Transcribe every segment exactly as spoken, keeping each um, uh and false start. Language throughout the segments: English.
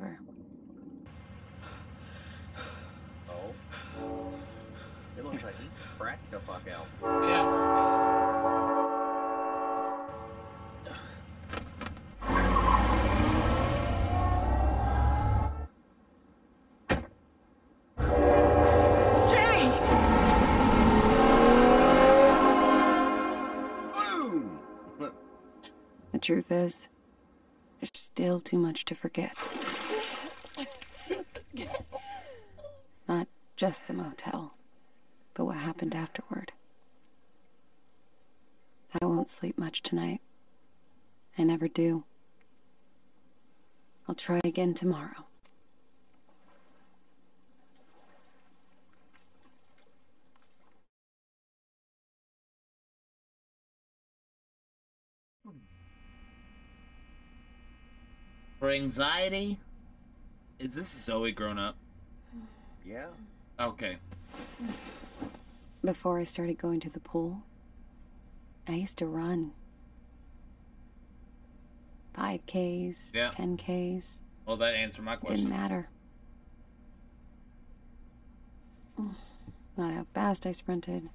over. Oh. It looks like he cracked the fuck out. Yeah. Jenny! Boom! The truth is, there's still too much to forget. Not just the motel, but what happened afterward. I won't sleep much tonight. I never do. I'll try again tomorrow. For anxiety? Is this Zoe grown up? Yeah. Okay. Before I started going to the pool, I used to run. five Ks, yeah. ten Ks. Well, that answered my question. Didn't matter. Not how fast I sprinted,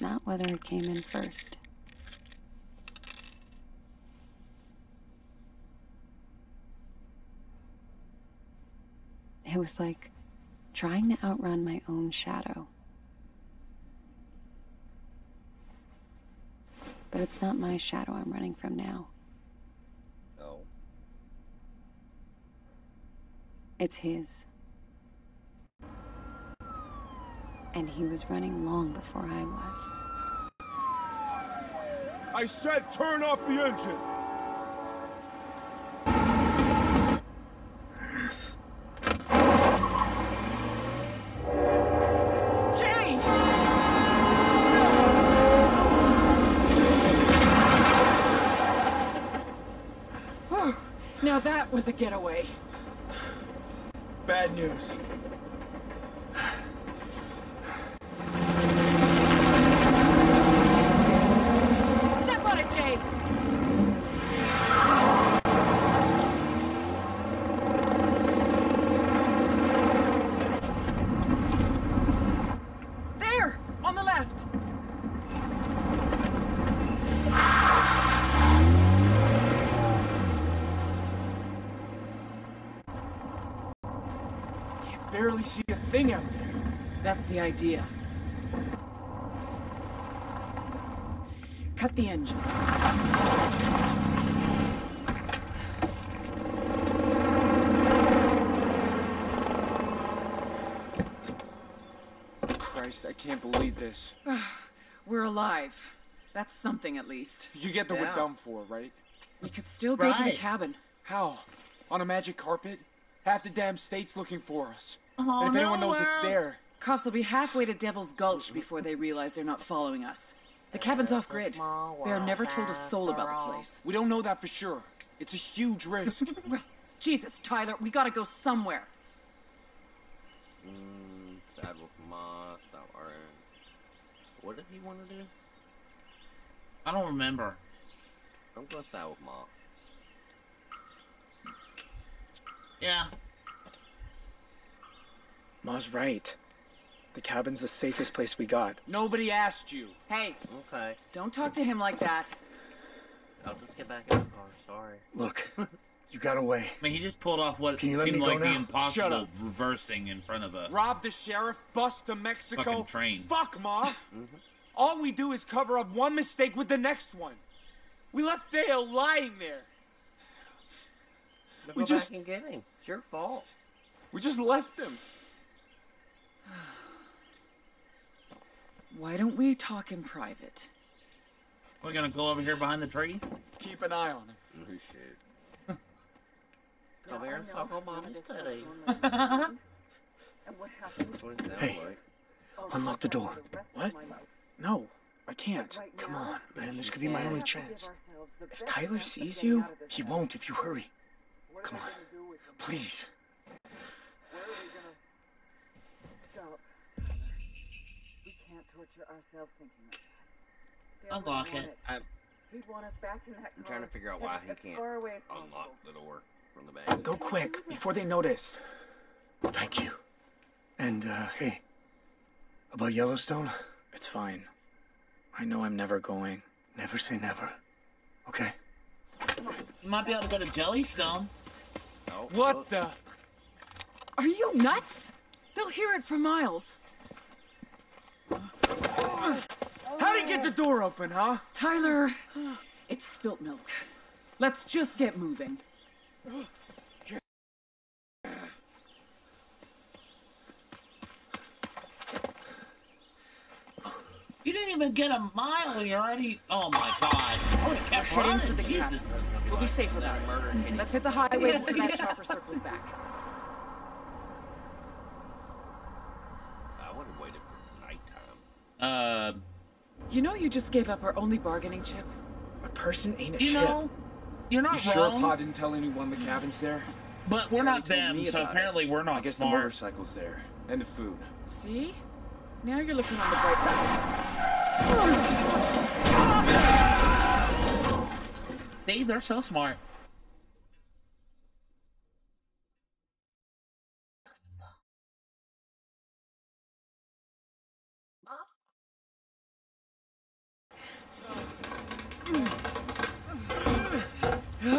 not whether I came in first. It was like trying to outrun my own shadow. But it's not my shadow I'm running from now. No. It's his. And he was running long before I was. I said turn off the engine! That was a getaway. Bad news. Step on it, Jay. There, on the left. Barely see a thing out there. That's the idea. Cut the engine. Christ, I can't believe this. We're alive. That's something, at least. You get that yeah. we're done for, right? We could still right. go to the cabin. How? On a magic carpet? Half the damn state's looking for us. Oh, and if anyone no knows it's there... Cops will be halfway to Devil's Gulch before they realize they're not following us. The cabin's off-grid. Bear never told a soul about the place. We don't know that for sure. It's a huge risk. Well, Jesus, Tyler, we gotta go somewhere. Mm, that was my... That was... What did he want to do? I don't remember. I'm gonna start with Ma. Yeah. Ma's right. The cabin's the safest place we got. Nobody asked you. Hey. Okay. Don't talk to him like that. I'll just get back in the car. Sorry. Look, you got away. I mean, he just pulled off what Can seemed like the impossible reversing in front of us. Rob the sheriff, bust to Mexico. Fucking train. Fuck, Ma. Mm-hmm. All we do is cover up one mistake with the next one. We left Dale lying there. We just back and get him. It's your fault. We just left him. Why don't we talk in private? We're gonna go over here behind the tree. Keep an eye on him. Appreciate it. Go over here and talk about Mommy's study. Hey, unlock the door. What? No, I can't. Come on, man. This could be my only chance. If Tyler sees you, he won't if you hurry. Come on, please. Where are we gonna stop? We can't torture ourselves thinking of that. Unlock it. I'm, I'm trying to figure out why he can't unlock the door. from the bank. Go quick, before they notice. Thank you. And, uh, hey, about Yellowstone? It's fine. I know I'm never going. Never say never. Okay. Might be able to go to Jellystone. No. What the? Are you nuts? They'll hear it for miles. How'd he get the door open, huh? Tyler, it's spilt milk. Let's just get moving. You didn't even get a mile and you're already... Oh my god. I would have kept We're running, for the Jesus. Cabin. We'll be safe without it. Mm-hmm. Let's hit the highway before that chopper circles back. I would have waited for nighttime. Uh... You know you just gave up our only bargaining chip? A person ain't a you chip. You know, you're not you wrong. Sure Pa didn't tell anyone the cabin's there? But we're not them, so apparently it. we're not I guess smart. The motorcycle's there. And the food. See? Now you're looking on the bright side. They, they're so smart.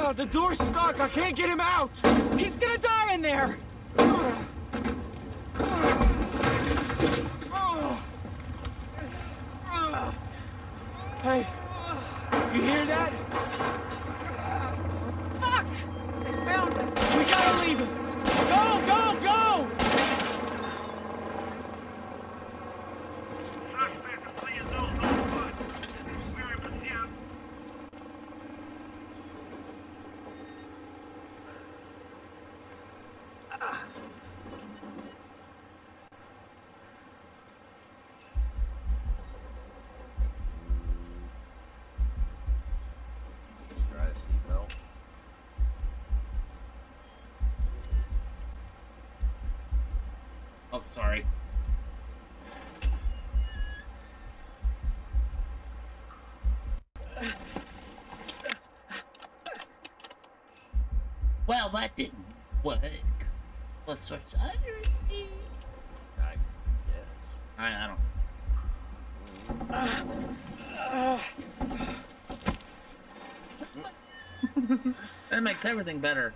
Oh, the door's stuck. I can't get him out. He's gonna die in there. Hey, you hear that? Oh, fuck! They found us! We gotta leave him! Go, go, go! Sorry. Well, that didn't work. Let's switch undersea. I guess. I, I don't. Uh, uh. That makes everything better.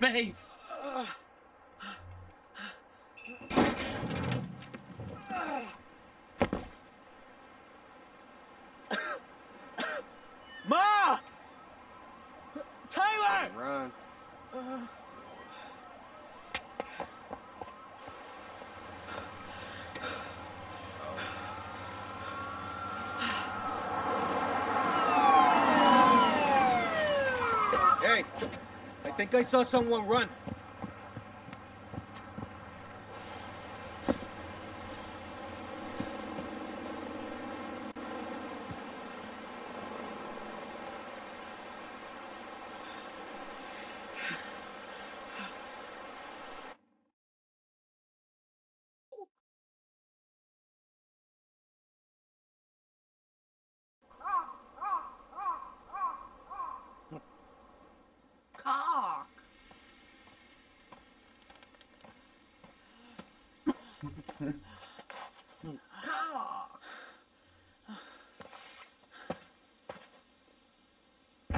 Face. Ma! Tyler! Run. Uh... Hey! I think I saw someone run.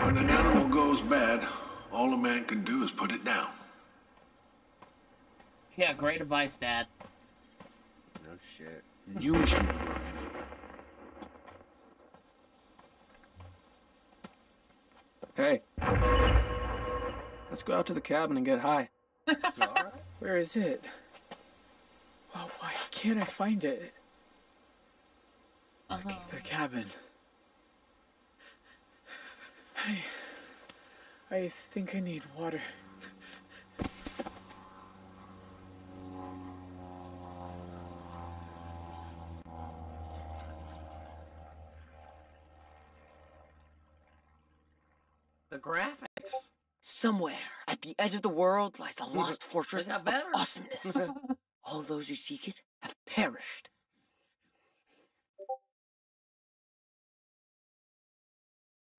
When an animal goes bad, all a man can do is put it down. Yeah, great advice, Dad. No shit. Knew we shouldn't have brought him. Hey. Let's go out to the cabin and get high. All right. Where is it? Oh, why can't I find it? Uh-huh. The, the cabin. I, I think I need water. The graphics. Somewhere at the edge of the world lies the lost fortress of awesomeness. All those who seek it have perished.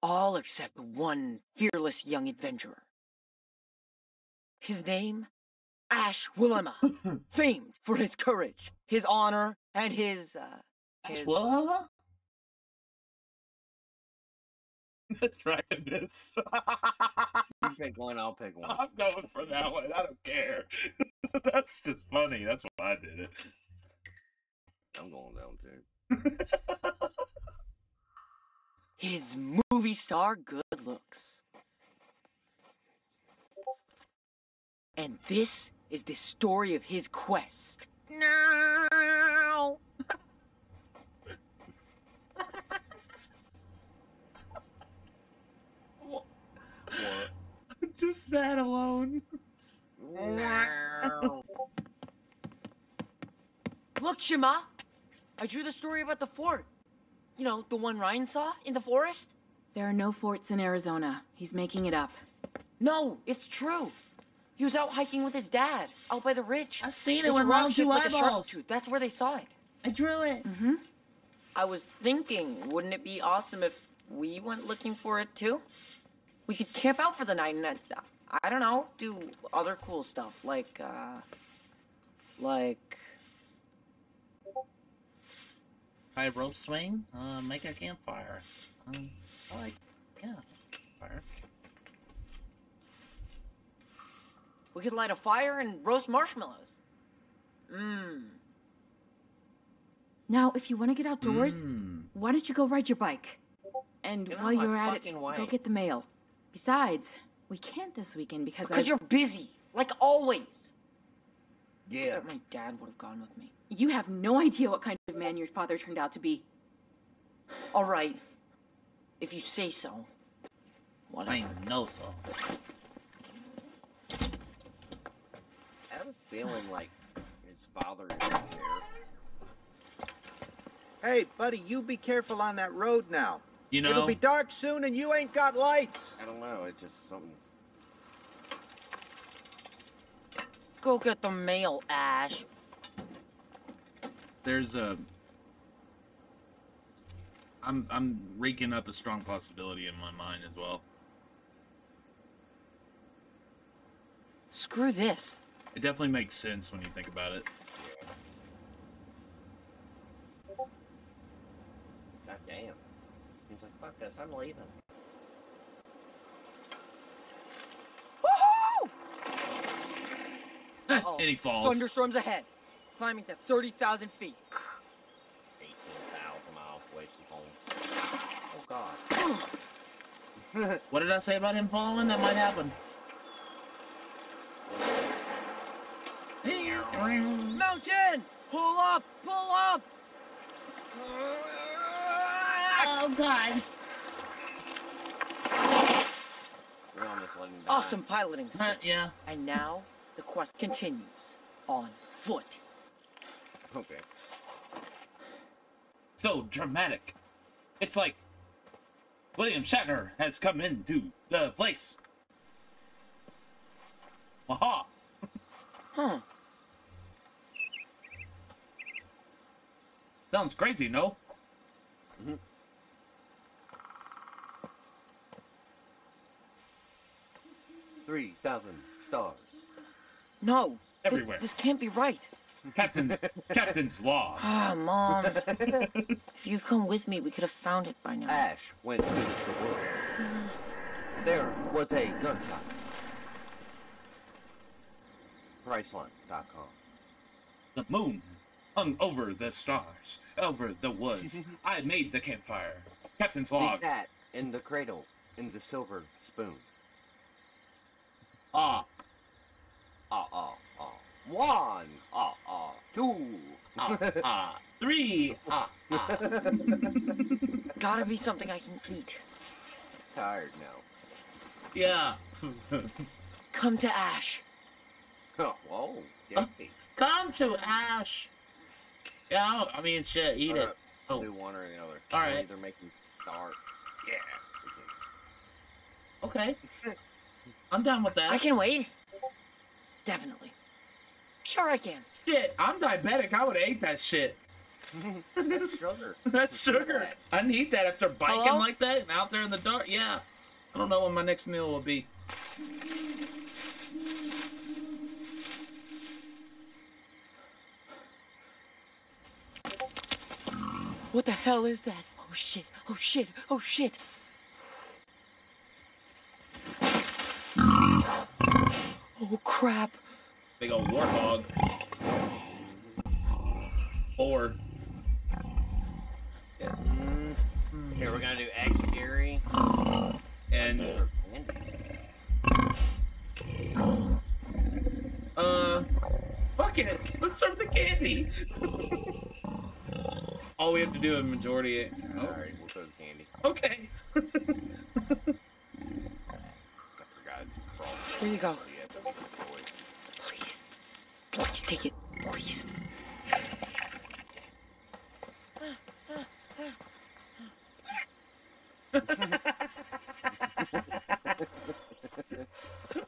All except one fearless young adventurer. His name, Ash Willema, famed for his courage, his honor, and his, uh... Ash his... Willema? Dragonness. You pick one, I'll pick one. I'm going for that one. I don't care. That's just funny. That's why I did it. I'm going down too. His movie star good looks. And this is the story of his quest. No! What? What? Just that alone. No. Look, Shema! I drew the story about the fort. You know, the one Ryan saw in the forest? There are no forts in Arizona. He's making it up. No, it's true. He was out hiking with his dad, out by the ridge. I seen it with round two eyeballs. That's where they saw it. I drew it. Mm-hmm. I was thinking, wouldn't it be awesome if we went looking for it too? We could camp out for the night and, uh, I don't know, do other cool stuff like, uh, like... High rope swing, uh, make a campfire. Um, I like, yeah, fire. We could light a fire and roast marshmallows. Mmm. Now, if you want to get outdoors, mm. why don't you go ride your bike? And you know, while you're at it, way. go get the mail. Besides, we can't this weekend because Because I... you're busy, like always. Yeah. I bet my dad would have gone with me. You have no idea what kind of man your father turned out to be. All right. If you say so. Well, I know so. I was feeling like his father is there. Hey, buddy, you be careful on that road now. You know. It'll be dark soon and you ain't got lights. I don't know. It's just something. Go get the mail, Ash. There's a... I'm, I'm raking up a strong possibility in my mind as well. Screw this. It definitely makes sense when you think about it. Yeah. God damn. He's like, fuck this, I'm leaving. Woohoo! Uh-oh. And he falls. Thunderstorms ahead. Climbing to thirty thousand feet. eighteen thousand miles away from home. Oh, God. What did I say about him falling? That might happen. Mountain! Pull up! Pull up! Oh, God. Awesome piloting skill. Uh, yeah. And now, the quest continues on foot. Okay. So dramatic. It's like William Shatner has come into the place. Aha. Huh. Sounds crazy, no? Mm-hmm. Three thousand stars. No. Everywhere. This, this can't be right. Captain's Captain's log. Ah, oh, Mom. If you'd come with me, we could have found it by now. Ash went through the woods. There was a gunshot. Priceline dot com. The moon hung over the stars, over the woods. I made the campfire. Captain's log. The cat in the cradle, in the silver spoon. ah, ah, ah, ah, one, ah, ah, two, ah, ah, three, ah, ah. Gotta be something I can eat. Tired now. Yeah. Come to Ash. Oh, whoa. Uh, come to Ash. Yeah, I mean, shit, eat all it. Right. Oh. Do one or the other. All right. Either make them start. Yeah. Okay. I'm done with that. I can wait. Definitely. Sure I can. Shit, I'm diabetic. I would have ate that shit. That's sugar. That's sugar. I need that after biking Hello? like that and out there in the dark. Yeah. I don't know when my next meal will be. What the hell is that? Oh shit, oh shit, oh shit. Oh crap. Big old warthog. Or. Yeah. Mm-hmm. Here, we're gonna do eggs, Gary. And. Uh. Fuck it. Let's serve the candy. All we have to do is majority. Oh. Alright, we'll serve the candy. Okay. I forgot. It's there you go. Please. Please take it. Please.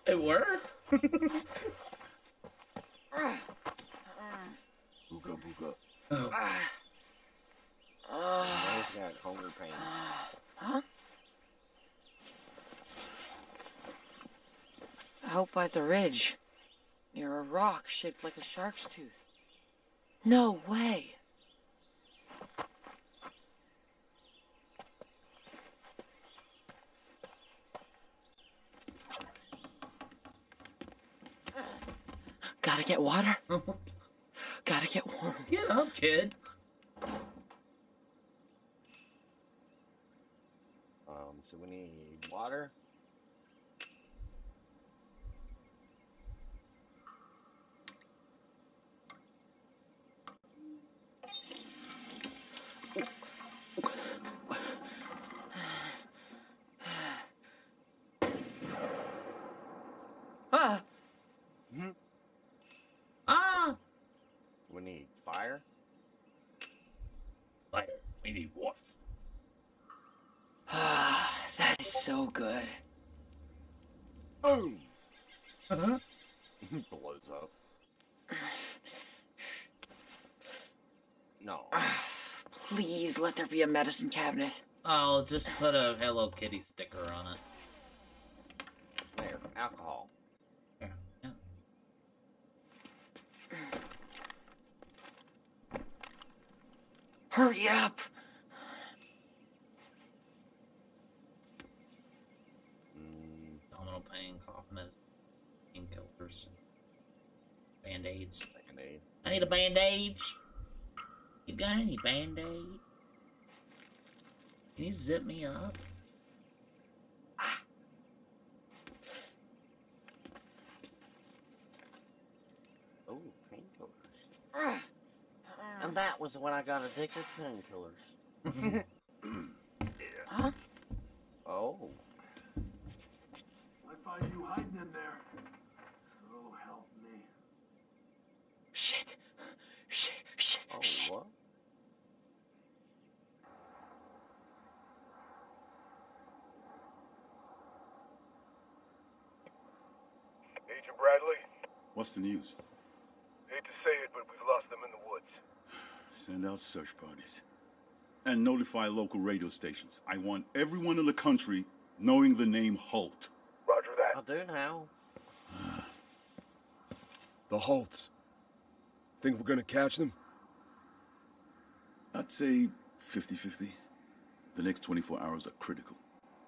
It worked. Booga booga. Oh. Uh, he's got hunger pain. Huh? Out by the ridge, near a rock shaped like a shark's tooth. No way. Gotta get water. Gotta get warm. Get up, kid. Um, so we need water. Ah. Mm-hmm. Ah. We need fire. Fire. We need water. Ah, that is so good. Oh. Uh-huh. It blows up. No. Uh, please let there be a medicine cabinet. I'll just put a Hello Kitty sticker on it. There, alcohol. Yeah. Yeah. Hurry up! Band-aids. Band-aid. I need a band-aid. You got any band-aid? Can you zip me up? Ah. Oh, painkillers. And that was when I got addicted to painkillers. Huh? Oh. I find you hiding in there. Oh, help me. Shit. Shit. Shit. Oh, shit. What? Agent Bradley? What's the news? Hate to say it, but we've lost them in the woods. Send out search parties. And notify local radio stations. I want everyone in the country knowing the name Holt. Roger that. I'll do now. The Holts. Think we're gonna catch them? I'd say fifty fifty. The next twenty-four hours are critical.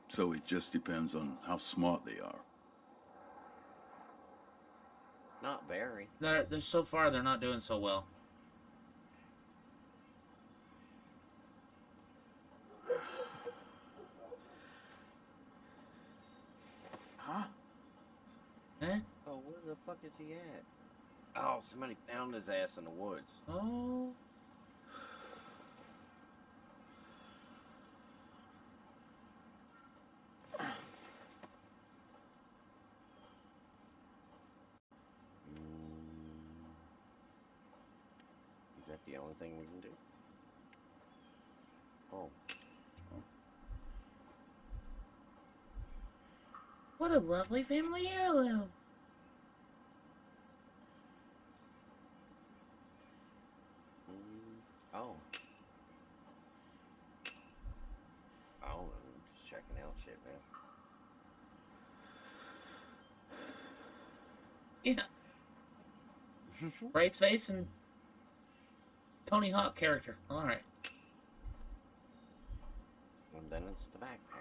So it just depends on how smart they are. Not very. They're, they're so far, they're not doing so well. Huh? Eh? the fuck is he at? Oh, somebody found his ass in the woods. Oh. Is that the only thing we can do? Oh. What a lovely family heirloom. Oh. Oh, I'm just checking out shit, man. Yeah. Bright face and Tony Hawk character. All right. And then it's the backpack.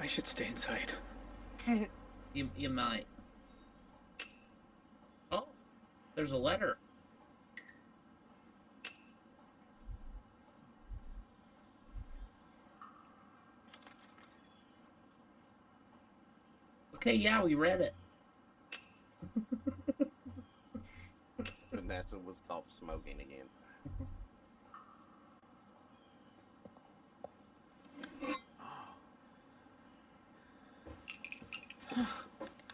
I should stay inside. you, you might. Oh, there's a letter. Okay, yeah, we read it. Vanessa was caught smoking again.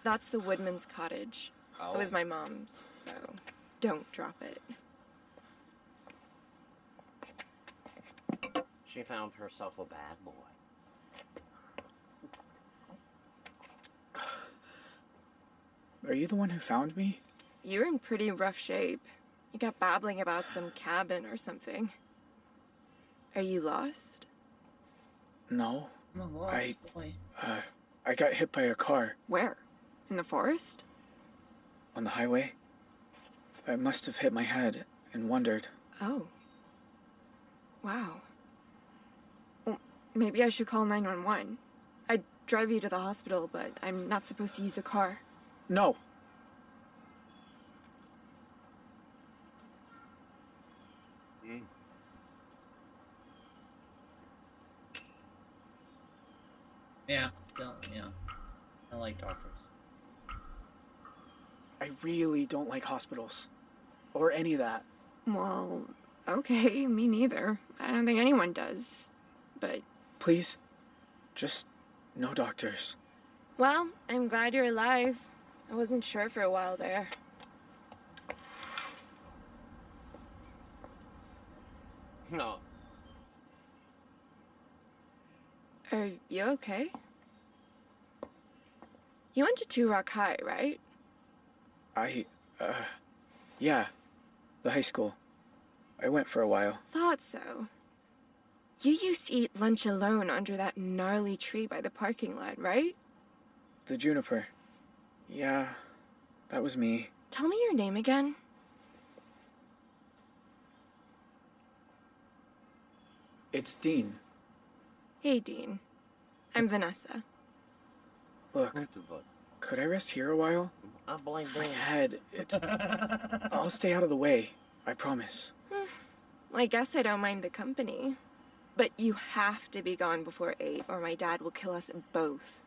That's the woodman's cottage. Oh. It was my mom's, so don't drop it. She found herself a bad boy. Are you the one who found me? You're in pretty rough shape. You got babbling about some cabin or something. Are you lost? No. I'm lost, I, boy. Uh, I got hit by a car. Where? In the forest? On the highway. I must have hit my head and wondered. Oh. Wow. Well, maybe I should call nine one one. I'd drive you to the hospital, but I'm not supposed to use a car. No. Mm. Yeah. Don't, yeah. I like doctors. I really don't like hospitals. Or any of that. Well, okay, me neither. I don't think anyone does. But... Please, just no doctors. Well, I'm glad you're alive. I wasn't sure for a while there. No. Are you okay? You went to Two Rock High, right? I, uh, yeah, the high school. I went for a while. Thought so. You used to eat lunch alone under that gnarly tree by the parking lot, right? The juniper. Yeah, that was me. Tell me your name again. It's Dean. Hey, Dean. I'm Vanessa. Look, could I rest here a while? I blame my head. It's. I'll stay out of the way. I promise. Well, I guess I don't mind the company, but you have to be gone before eight, or my dad will kill us both.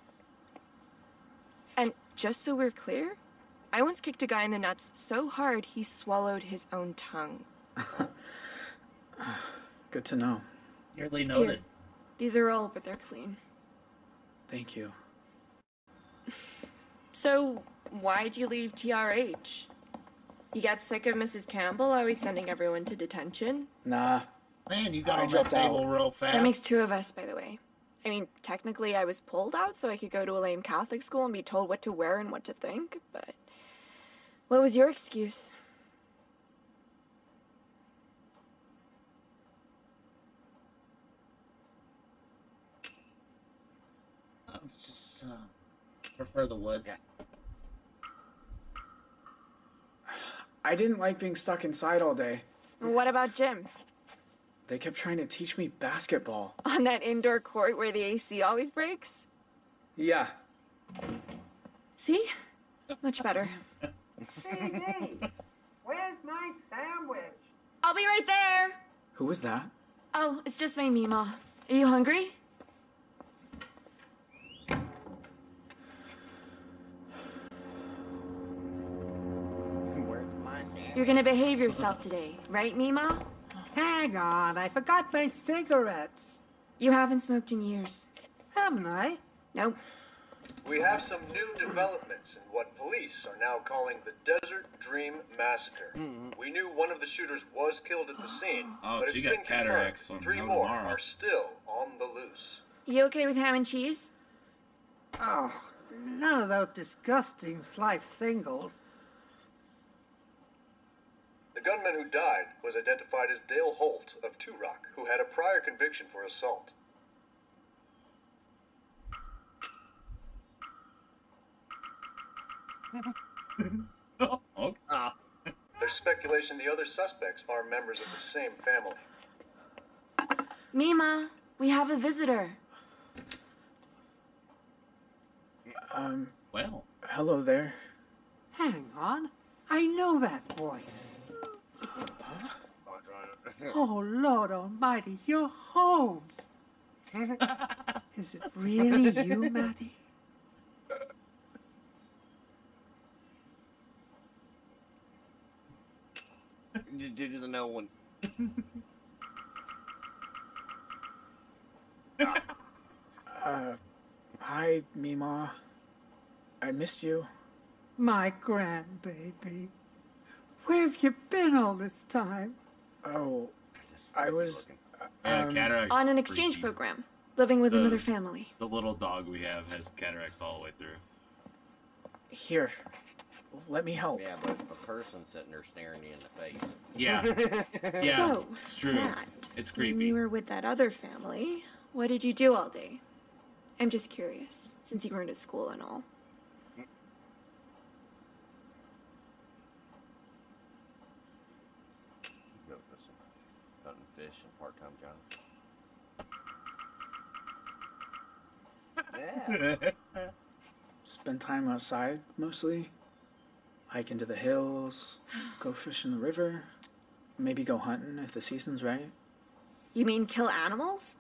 And just so we're clear, I once kicked a guy in the nuts so hard he swallowed his own tongue. Good to know. Nearly noted. Here, these are old, but they're clean. Thank you. So, why'd you leave T R H? You got sick of Missus Campbell always sending everyone to detention? Nah. Man, you got on that table real fast. That makes two of us, by the way. I mean, technically I was pulled out so I could go to a lame Catholic school and be told what to wear and what to think, but... What was your excuse? I'm just, uh... prefer the woods. Yeah. I didn't like being stuck inside all day. What about gym? They kept trying to teach me basketball. On that indoor court where the A C always breaks? Yeah. See? Much better. C D! Where's my sandwich? I'll be right there! Who was that? Oh, it's just my Meemaw. Are you hungry? You're gonna behave yourself today, right, Meemaw? Hang on, I forgot my cigarettes. You haven't smoked in years. Haven't I? Nope. We have some new developments in what police are now calling the Desert Dream Massacre. Mm-hmm. We knew one of the shooters was killed at the scene, oh, but she it's got been cataracts confirmed. Three more tomorrow. Are still on the loose. You okay with ham and cheese? Oh, none of those disgusting sliced singles. The gunman who died was identified as Dale Holt of Two Rock, who had a prior conviction for assault. oh, oh. Ah. There's speculation the other suspects are members of the same family. Meemaw, we have a visitor. Um, well, hello there. Hang on, I know that voice. Huh? Oh, Lord Almighty, you're home. Is it really you, Matty? You do the no one. uh, hi, Meemaw. I missed you. My grandbaby. Where have you been all this time? Oh, I was um, yeah, on an exchange freaky. program, living with the, another family. The little dog we have has cataracts all the way through. Here. Let me help. Yeah, but a person sitting there staring you in the face. Yeah. yeah, so, it's true. Matt, it's creepy. When you were with that other family, what did you do all day? I'm just curious, since you weren't at school and all. Go fishing. Hunting fish and part-time job. Yeah. Spend time outside, mostly. Hike into the hills, go fish in the river, maybe go hunting if the season's right. You mean kill animals?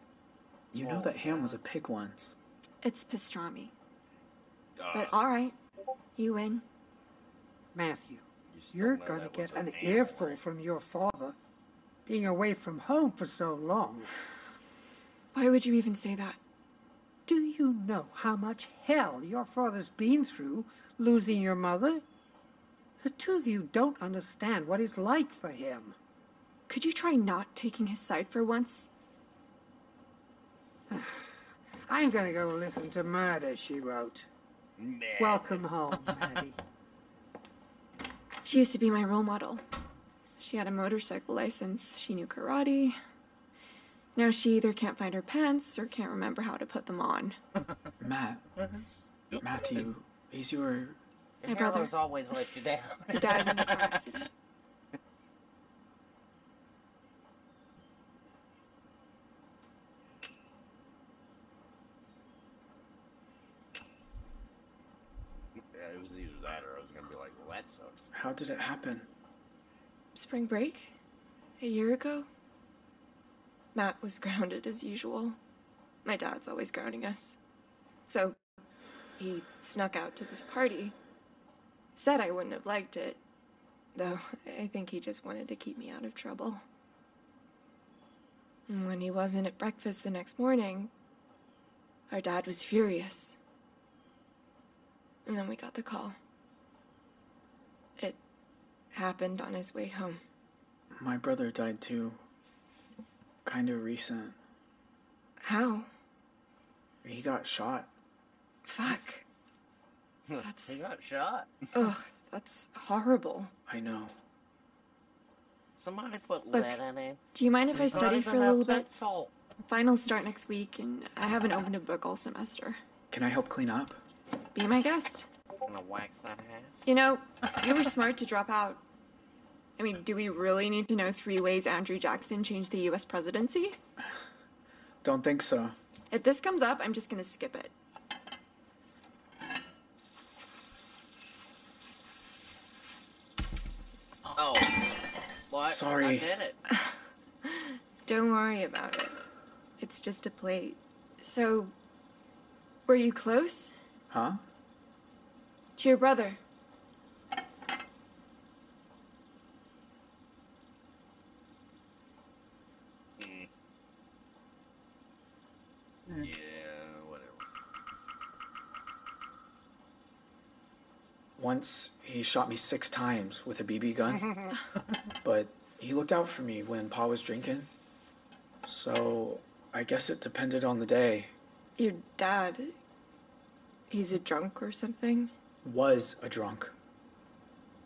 You know that ham was a pig once. It's pastrami. Uh, but alright, you win. Matthew, you're gonna get an earful from your father, being away from home for so long. Why would you even say that? Do you know how much hell your father's been through, losing your mother? The two of you don't understand what it's like for him. Could you try not taking his side for once? I'm gonna go listen to Murder, She Wrote. Nah. Welcome home, Maddie. She used to be my role model. She had a motorcycle license, she knew karate. Now she either can't find her pants or can't remember how to put them on. Matt, Matthew, he's your... My brother always let you down. He died in a car accident. Yeah, it was either that or I was gonna be like, well, that sucks. How did it happen? Spring break? A year ago? Matt was grounded as usual. My dad's always grounding us. So, he snuck out to this party. Said I wouldn't have liked it, though I think he just wanted to keep me out of trouble. And when he wasn't at breakfast the next morning, our dad was furious. And then we got the call. It happened on his way home. My brother died too. Kinda recent. How? He got shot. Fuck. That's... He got shot. Ugh, that's horrible. I know. Somebody put Look, lead in it. Do you mind if I study for a little bit? Salt. Finals start next week, and I haven't opened a book all semester. Can I help clean up? Be my guest. I'm gonna wax that ass. You know, you were smart to drop out. I mean, do we really need to know three ways Andrew Jackson changed the U S presidency? Don't think so. If this comes up, I'm just gonna skip it. Oh, what? Sorry. I did it. Don't worry about it. It's just a plate. So, were you close? Huh? To your brother? once he shot me six times with a B B gun, but he looked out for me when Pa was drinking. So I guess it depended on the day. Your dad, he's a drunk or something? Was a drunk.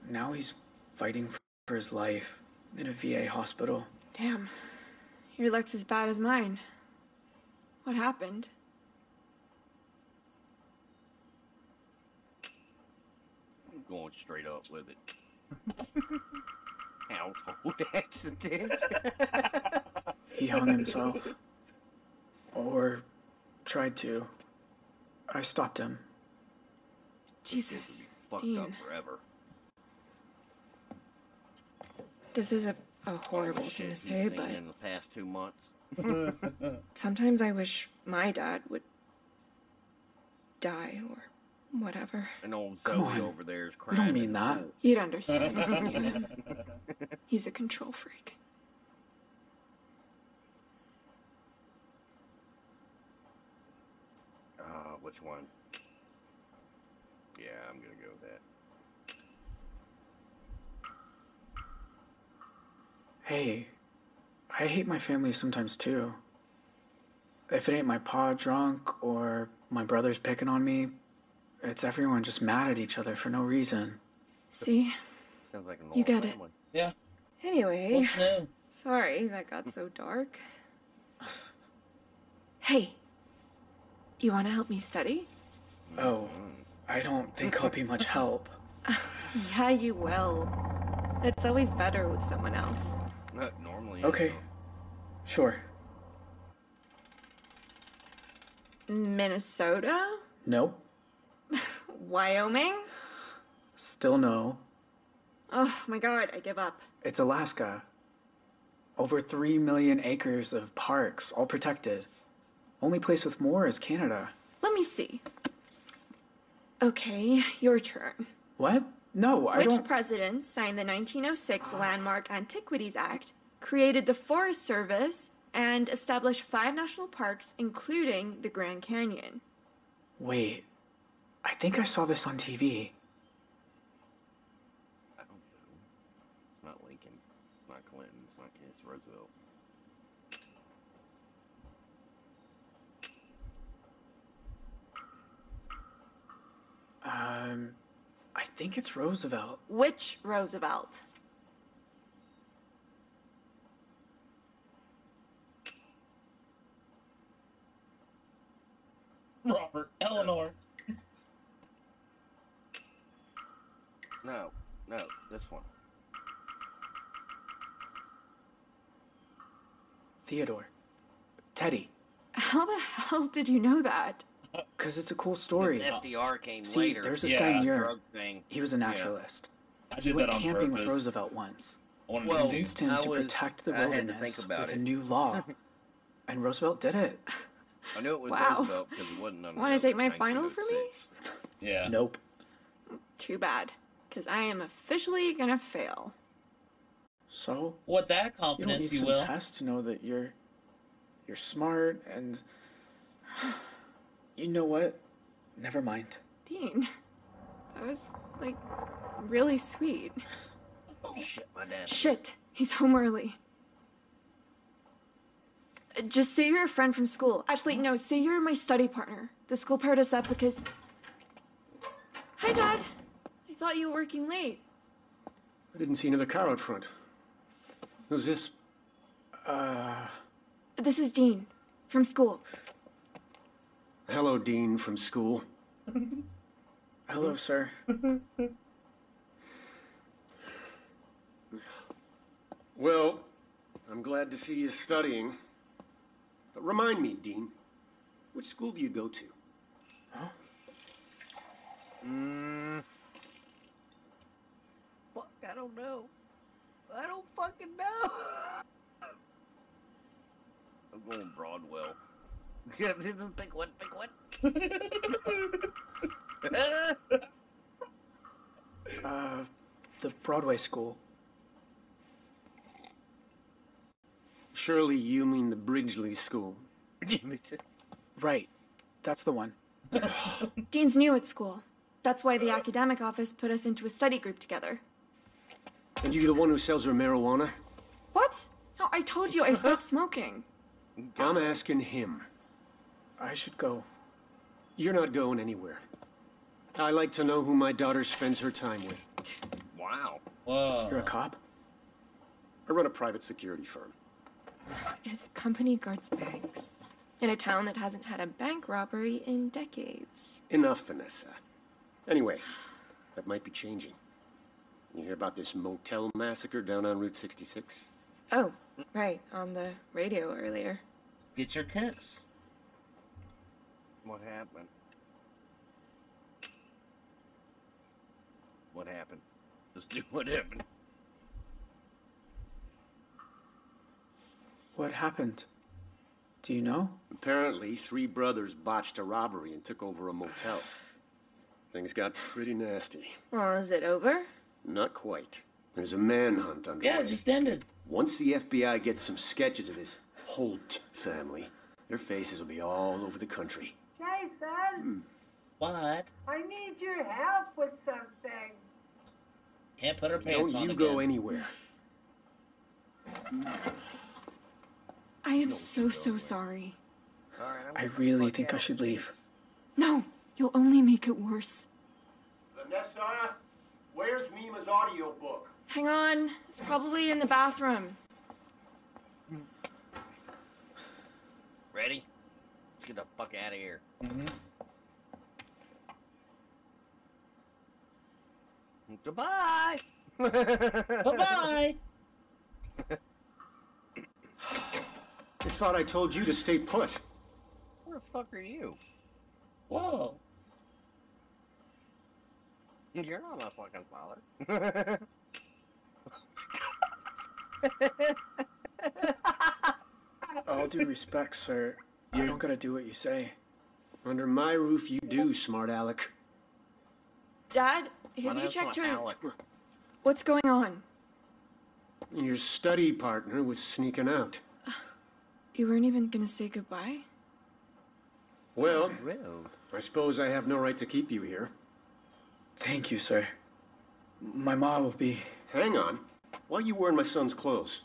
Now he's fighting for his life in a V A hospital. Damn, your luck's as bad as mine. What happened? I'm going straight up with it. Household accident. He hung himself. Or tried to. I stopped him. Jesus, fucked Dean. Up forever. This is a, a horrible oh, thing to say, but in the past two months. Sometimes I wish my dad would die or whatever. An old Zoe Come on. Over there is crying. I don't mean that. You'd understand. You know? He's a control freak. Uh, which one? Yeah, I'm gonna go with that. Hey, I hate my family sometimes too. If it ain't my pa drunk or my brother's picking on me, it's everyone just mad at each other for no reason. See? Sounds like a you got family. It. Yeah. Anyway, sorry that got so dark. Hey, you want to help me study? Oh, I don't think I'll be much help. Yeah, you will. It's always better with someone else. Not normally. Okay, sure. Minnesota? No. Wyoming? Still no. Oh my god, I give up. It's Alaska. Over three million acres of parks, all protected. Only place with more is Canada. Let me see. Okay, your turn. What? No, I Which don't... president signed the nineteen oh six uh, Landmark Antiquities Act, created the Forest Service, and established five national parks, including the Grand Canyon? Wait, I think I saw this on T V. I don't know. It's not Lincoln. It's not Clinton. It's not Kenneth Roosevelt. Um... I think it's Roosevelt. Which Roosevelt? Robert, Eleanor. No, no, this one. Theodore. Teddy. How the hell did you know that? Because it's a cool story. F D R came See, later. there's this yeah. guy in Europe. He was a naturalist. Yeah. He went camping purpose. with Roosevelt once. Well, convinced him I to was, protect the wilderness with it. a new law. And Roosevelt did it. I knew it was wow. Roosevelt because he wasn't under Want to take my final for me? Yeah. Nope. Too bad. Because I am officially going to fail. So? With that confidence, you, don't need you some will. Test to know that you're, you're smart and... You know what? Never mind. Dean, that was, like, really sweet. Oh, shit, my dad. Shit, he's home early. Just say you're a friend from school. Actually, no, say you're my study partner. The school paired us up because... Hi, Dad. I thought you were working late. I didn't see another car out front. Who's this? Uh... This is Dean, from school. Hello, Dean from school. Hello, sir. Well, I'm glad to see you studying. But remind me, Dean, which school do you go to? Huh? Mm. Fuck, I don't know. I don't fucking know. I'm going Broadwell. Pick one, pick one. uh, the Broadway school. Surely you mean the Bridgley school. Right, that's the one. Dean's new at school. That's why the academic office put us into a study group together. And you're the one who sells her marijuana? What? No, I told you I stopped smoking. I'm asking him. I should go. You're not going anywhere. I like to know who my daughter spends her time with. Wow. Whoa. You're a cop? I run a private security firm. His company guards banks. In a town that hasn't had a bank robbery in decades. Enough, Vanessa. Anyway, that might be changing. You hear about this motel massacre down on Route sixty-six? Oh, right. On the radio earlier. Get your kiss. What happened? What happened? Just do what happened. What happened? Do you know? Apparently, three brothers botched a robbery and took over a motel. Things got pretty nasty. Well, is it over? Not quite. There's a manhunt underway. Yeah, it just ended. Once the F B I gets some sketches of this Holt family, their faces will be all over the country. Jason! What? I need your help with something. Can't put her pants on again. Don't you go anywhere. I am so, so sorry. I really think I should leave. No, you'll only make it worse. Vanessa? Where's Meema's audiobook? Hang on. It's probably in the bathroom. Ready? Let's get the fuck out of here. Mm-hmm. Goodbye! Bye-bye! I thought I told you to stay put. Where the fuck are you? Whoa. You're not my fucking father. All due respect, sir. You I don't gotta do what you say. Under my roof, you do, smart aleck. Dad, have you checked her? What's going on? Your study partner was sneaking out. Uh, you weren't even gonna say goodbye? Well, I suppose I have no right to keep you here. Thank you, sir. My mom will be... Hang on. Why are you wearing my son's clothes?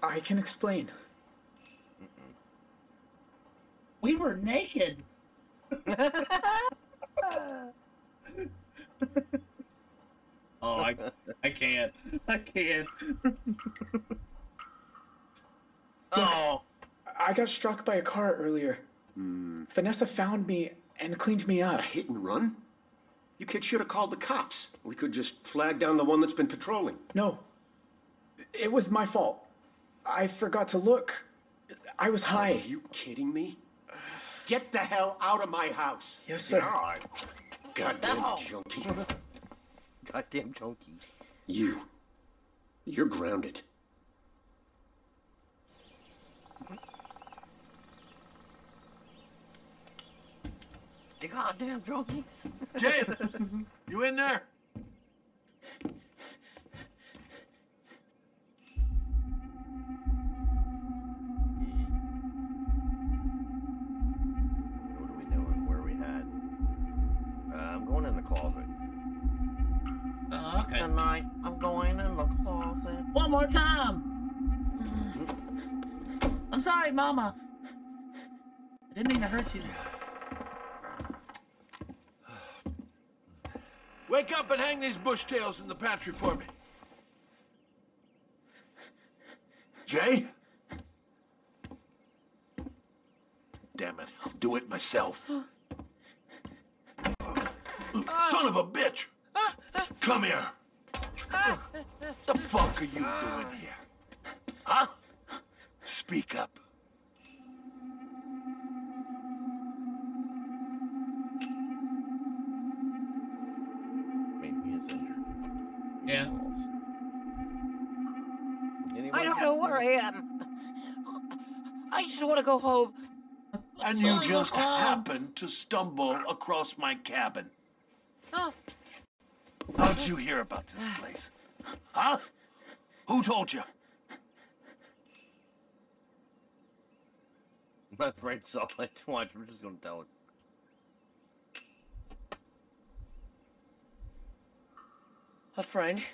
I can explain. Mm-mm. We were naked. Oh, I, I can't. I can't. Oh. I got struck by a car earlier. Mm. Vanessa found me... and cleaned me up. A hit and run? You kids should have called the cops. We could just flag down the one that's been patrolling. No. It was my fault. I forgot to look. I was high. Are you kidding me? Get the hell out of my house. Yes, sir. God. Goddamn junkie. Goddamn junkie. You. You're grounded. You goddamn drunkies. Jalen, you in there? What are we doing? Where are we at? Uh, I'm going in the closet. Uh, okay. Tonight, I'm going in the closet. One more time. I'm sorry, Mama. I didn't mean to hurt you. Wake up and hang these bushtails in the pantry for me. Jay? Damn it, I'll do it myself. Son of a bitch! Come here! What the fuck are you doing here? Huh? Speak up. Yeah. I don't know where I am. I just want to go home. And you just happened to stumble across my cabin. Oh. How'd you hear about this place? Huh? Who told you? My friend saw it. Watch, I'm just going to tell it. a friend.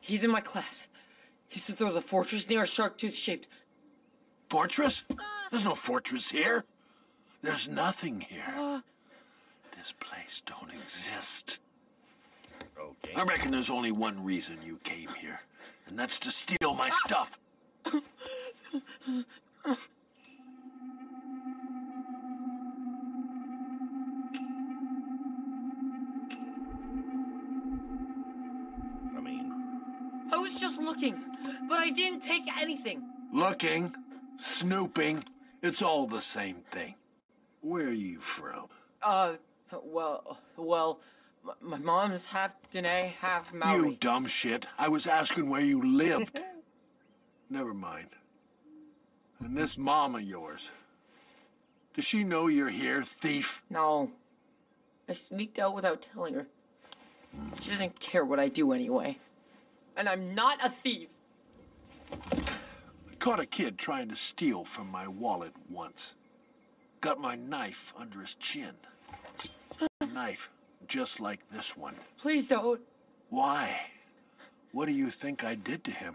He's in my class. He says there was a fortress near a shark-tooth shaped... Fortress? There's no fortress here. There's nothing here. Uh, this place don't exist. Okay. I reckon there's only one reason you came here, and that's to steal my stuff. I mean... I was just looking, but I didn't take anything. Looking? Snooping? It's all the same thing. Where are you from? Uh, well, well, my mom's half Diné, half Maori. You dumb shit. I was asking where you lived. Never mind. And this mom of yours, does she know you're here, thief? No. I sneaked out without telling her. Mm. She doesn't care what I do anyway. And I'm not a thief. I caught a kid trying to steal from my wallet once. Got my knife under his chin. A knife just like this one. Please don't. Why? What do you think I did to him?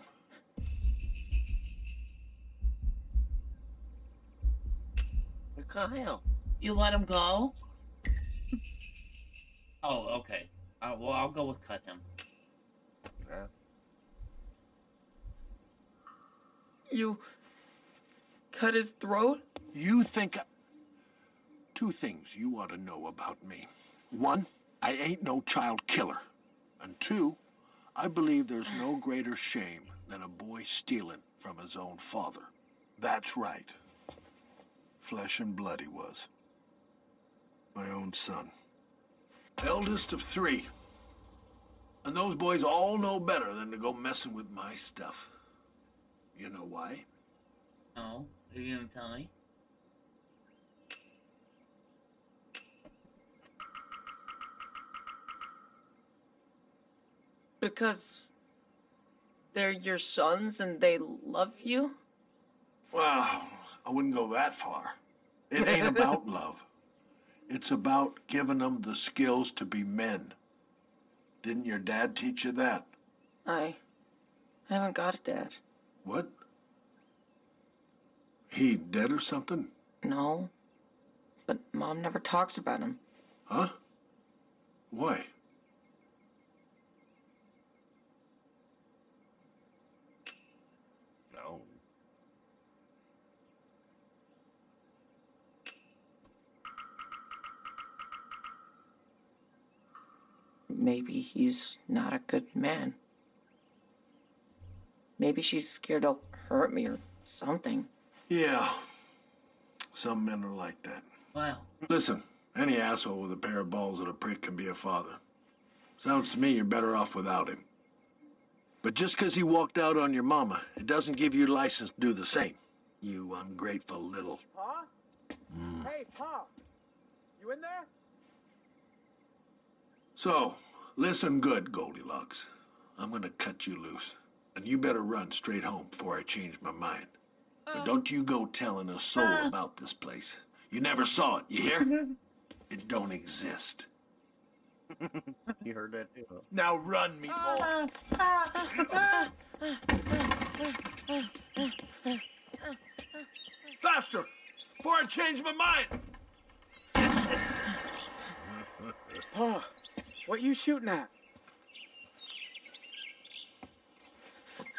Kyle, you let him go? Oh, okay. Uh, well, I'll go with cut them. Yeah. You cut his throat? You think... I... Two things you ought to know about me. One, I ain't no child killer. And two, I believe there's no greater shame than a boy stealing from his own father. That's right. Flesh and blood he was. My own son. Eldest of three. And those boys all know better than to go messing with my stuff. You know why? Oh, are you gonna tell me? Because they're your sons and they love you? Wow. I wouldn't go that far. It ain't about love. It's about giving them the skills to be men. Didn't your dad teach you that? I... I haven't got a dad. What? He dead or something? No. But Mom never talks about him. Huh? Why? Maybe he's not a good man. Maybe she's scared he'll hurt me or something. Yeah. Some men are like that. Wow. Listen, any asshole with a pair of balls and a prick can be a father. Sounds to me you're better off without him. But just because he walked out on your mama, it doesn't give you license to do the same. You ungrateful little... Pa? Mm. Hey, Pa! You in there? So, listen good, Goldilocks. I'm gonna cut you loose. And you better run straight home before I change my mind. Uh, but don't you go telling a soul uh, about this place. You never saw it, you hear? It don't exist. You heard that too. Now run, Meemaw. Faster! Before I change my mind! Pa, what you shooting at?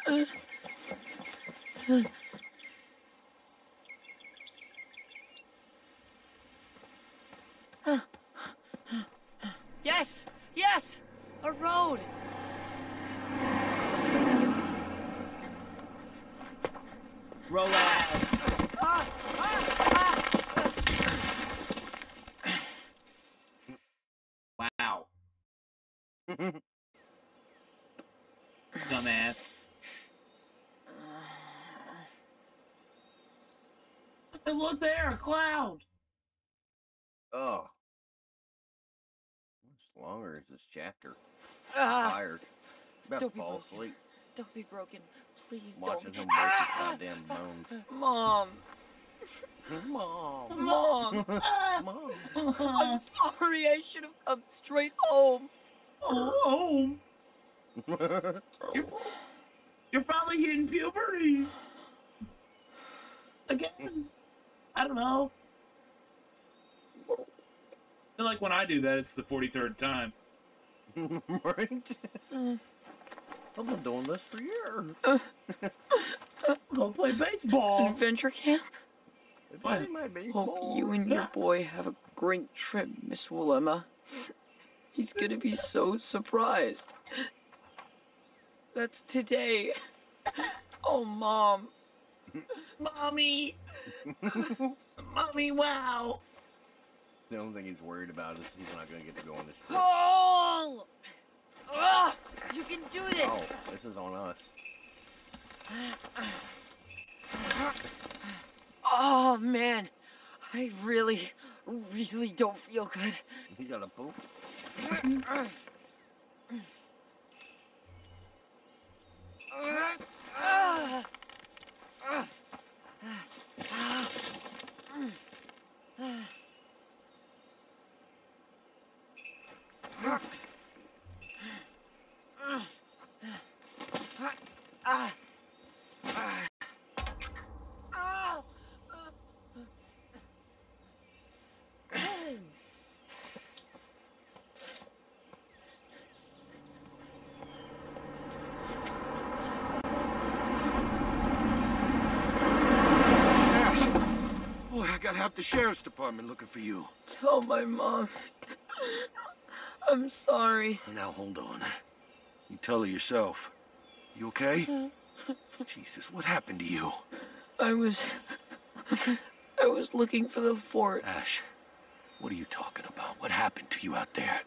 Uh, uh. Uh, uh, uh. Yes! Yes! A road! Roll out! Ah! Ah! Dumbass. Hey, look there, a cloud. Oh. How much longer is this chapter? Ah, tired. I'm about don't to fall asleep. Don't be broken, please. I'm watching don't. Him ah, break his goddamn bones. Mom. Mom. Mom. Ah, Mom. I'm sorry. I should have come straight home. Oh, home. You're, you're probably hitting puberty. Again. I don't know. I feel like when I do that, it's the forty-third time. Right? Uh, I've been doing this for years. Uh, uh, Go play baseball. Adventure camp? Play my baseball. Hope you and your boy have a great trip, Miss Willema. He's gonna be so surprised. That's today. Oh, Mom. Mommy. Mommy, wow. The only thing he's worried about is he's not gonna get to go on this trip. Paul! Oh, you can do this! Oh, this is on us. Oh, man. I really, really don't feel good. You gotta poop? Half the sheriff's department looking for you. Tell my mom. I'm sorry. Now hold on. You tell her yourself. You okay? Jesus, what happened to you? I was... I was looking for the fort. Ash, what are you talking about? What happened to you out there?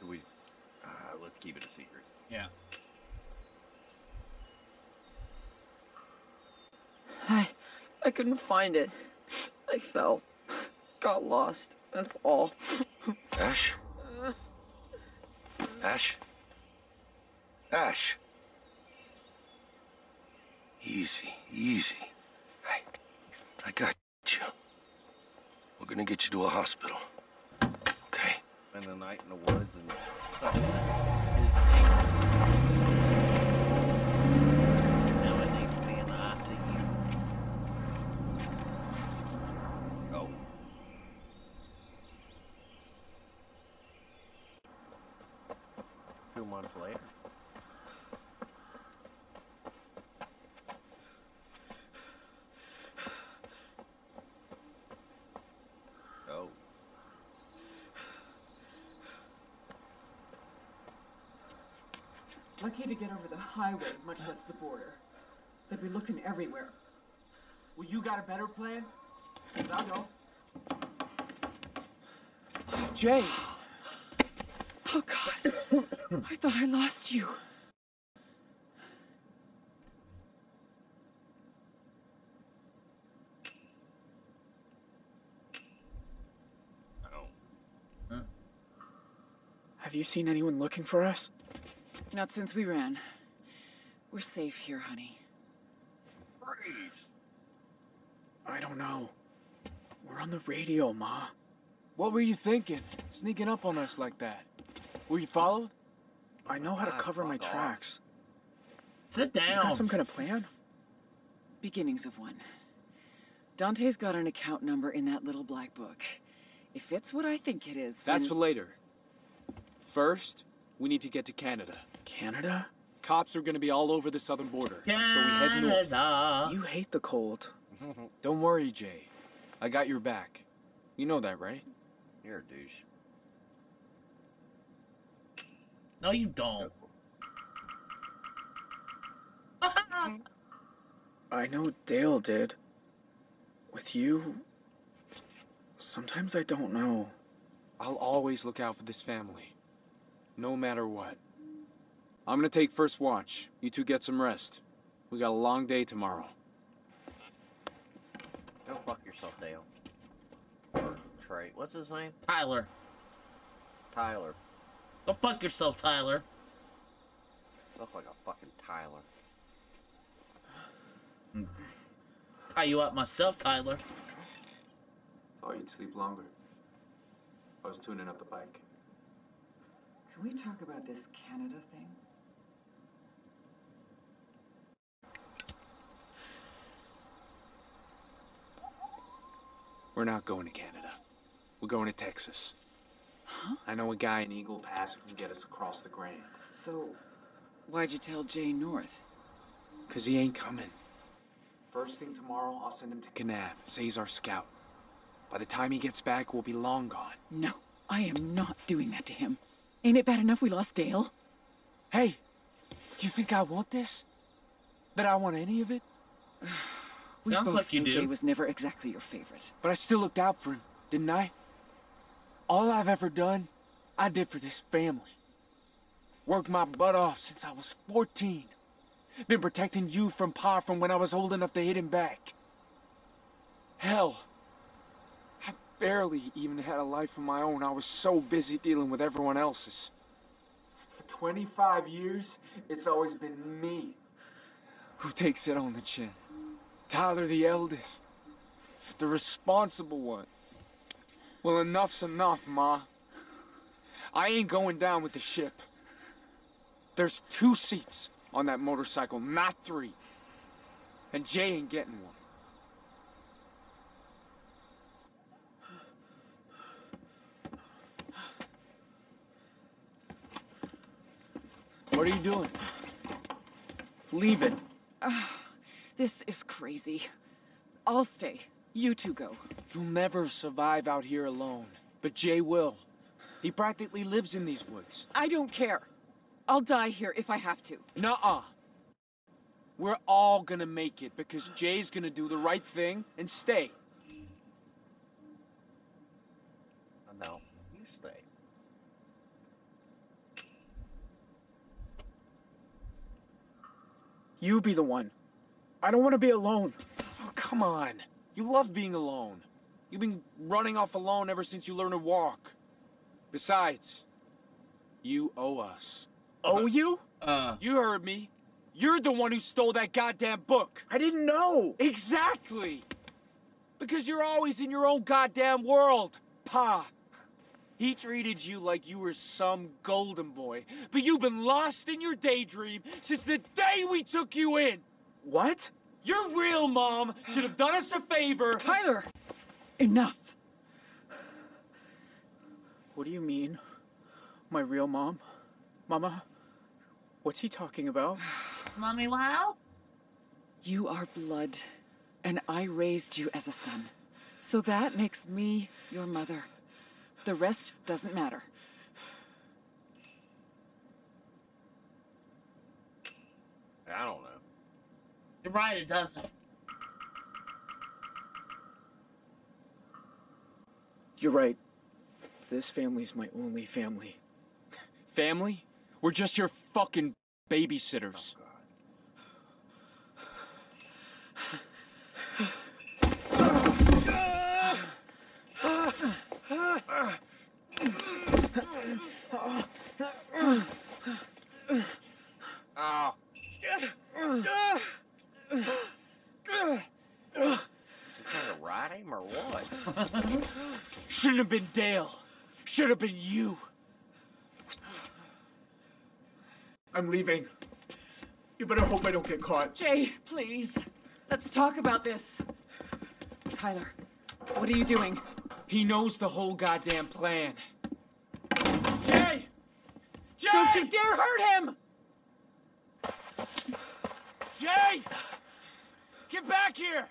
Do we... Uh, let's keep it a secret. Yeah. I, I couldn't find it. I fell. Got lost. That's all. Ash? Ash? Ash! Easy, easy. I, I got you. We're gonna get you to a hospital. Okay? Spend the night in the woods and... Months later. Oh. Lucky to get over the highway, much less the border. They'd be looking everywhere. Well, you got a better plan? 'Cause I'll go. Jay! Oh, God. I thought I lost you. Oh. Huh? Have you seen anyone looking for us? Not since we ran. We're safe here, honey. Braves. I don't know. We're on the radio, Ma. What were you thinking? Sneaking up on us like that. Were you followed? I know how to cover my tracks. Sit down. You got some kind of plan? Beginnings of one. Dante's got an account number in that little black book. If it's what I think it is, then... That's for later. First, we need to get to Canada. Canada? Cops are gonna be all over the southern border. Canada. So we head north. You hate the cold. Don't worry, Jay. I got your back. You know that, right? You're a douche. No, you don't. I know Dale did. With you, sometimes I don't know. I'll always look out for this family, no matter what. I'm gonna take first watch. You two get some rest. We got a long day tomorrow. Go fuck yourself, Dale. Or Trey. What's his name? Tyler. Tyler. Go fuck yourself, Tyler. Look like a fucking Tyler. Tie you up myself, Tyler. Thought you'd sleep longer. I was tuning up the bike. Can we talk about this Canada thing? We're not going to Canada. We're going to Texas. Huh? I know a guy in Eagle Pass who can get us across the Grand. So, why'd you tell Jay North? Because he ain't coming. First thing tomorrow, I'll send him to Kanab. Say he's our scout. By the time he gets back, we'll be long gone. No, I am not doing that to him. Ain't it bad enough we lost Dale? Hey, you think I want this? That I want any of it? We Sounds both like you knew do. Jay was never exactly your favorite. But I still looked out for him, didn't I? All I've ever done, I did for this family. Worked my butt off since I was fourteen. Been protecting you from Pa from when I was old enough to hit him back. Hell, I barely even had a life of my own. I was so busy dealing with everyone else's. For twenty-five years, it's always been me. Who takes it on the chin? Tyler the eldest. The responsible one. Well, enough's enough, Ma. I ain't going down with the ship. There's two seats on that motorcycle, not three. And Jay ain't getting one. What are you doing? Leaving. Uh, this is crazy. I'll stay. You two go. You'll never survive out here alone. But Jay will. He practically lives in these woods. I don't care. I'll die here if I have to. Nuh-uh. We're all gonna make it because Jay's gonna do the right thing and stay. No, you stay. You be the one. I don't want to be alone. Oh, come on. You love being alone. You've been running off alone ever since you learned to walk. Besides, you owe us. Owe you? Uh. You heard me. You're the one who stole that goddamn book. I didn't know. Exactly. Because you're always in your own goddamn world, Pa. He treated you like you were some golden boy, but you've been lost in your daydream since the day we took you in. What? Your real mom should have done us a favor. Tyler, enough. What do you mean, my real mom? Mama? What's he talking about? Mommy, wow? You are blood, and I raised you as a son. So that makes me your mother. The rest doesn't matter. I don't know. You're right, it doesn't. You're right. This family's my only family. Family? We're just your fucking babysitters. Oh, shouldn't have been Dale. Should have been you. I'm leaving. You better hope I don't get caught. Jay, please. Let's talk about this. Tyler, what are you doing? He knows the whole goddamn plan. Jay! Jay! Don't you dare hurt him! Jay! Get back here!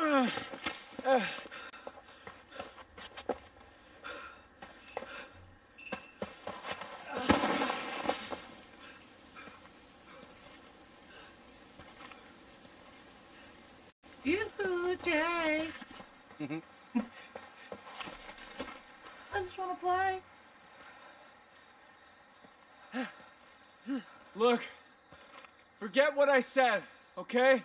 Uh, uh. Jay. I just want to play. Look, forget what I said, okay? Of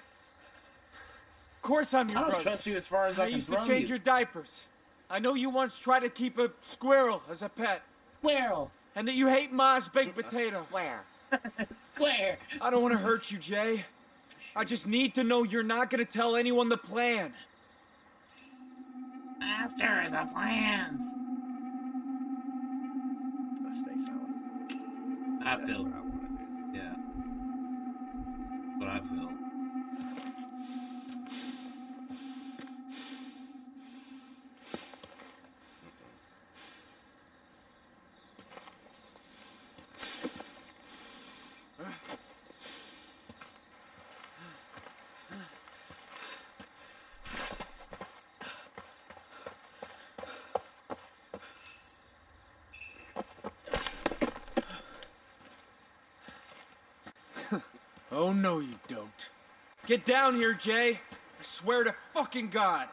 course I'm your brother. I don't trust you as far as I can. I used to change your diapers. I know you once tried to keep a squirrel as a pet. Squirrel. And that you hate Ma's baked potatoes. Square. Square. I don't want to hurt you, Jay. I just need to know you're not gonna tell anyone the plan. Master, the plans. Let's stay silent. I That's feel. What I want to do. Yeah. What I feel. Oh, no, you don't. Get down here, Jay. I swear to fucking God.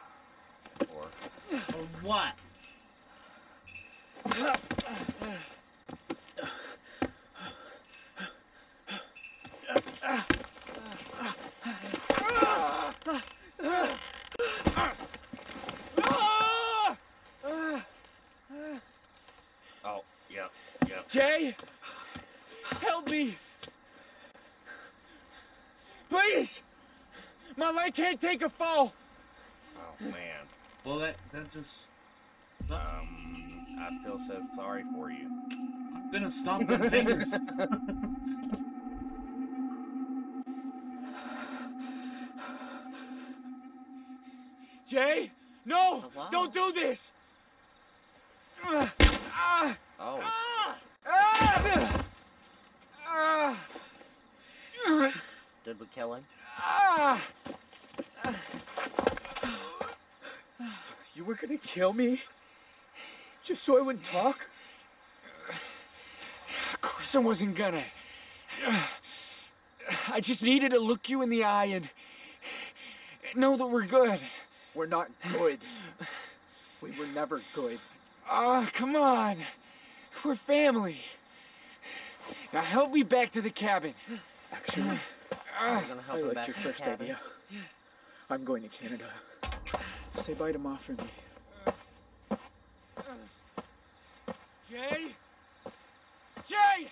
Or, or what? Oh, yeah, yeah. Jay, help me. Please! My leg can't take a fall! Oh, man. Well, that, that just... Um, I feel so sorry for you. I'm gonna stomp them fingers. Jay? No! Hello? Don't do this! Oh. Ah! Ah! Ah! Ah! Ah! Did we kill him? You were gonna kill me? Just so I wouldn't talk? Of course I wasn't gonna. I just needed to look you in the eye and know that we're good. We're not good. We were never good. Ah, oh, come on. We're family. Now help me back to the cabin. Actually. I'm gonna help I liked your first cabin. idea. I'm going to Canada. Say bye to Ma for me. Uh, uh, Jay? Jay!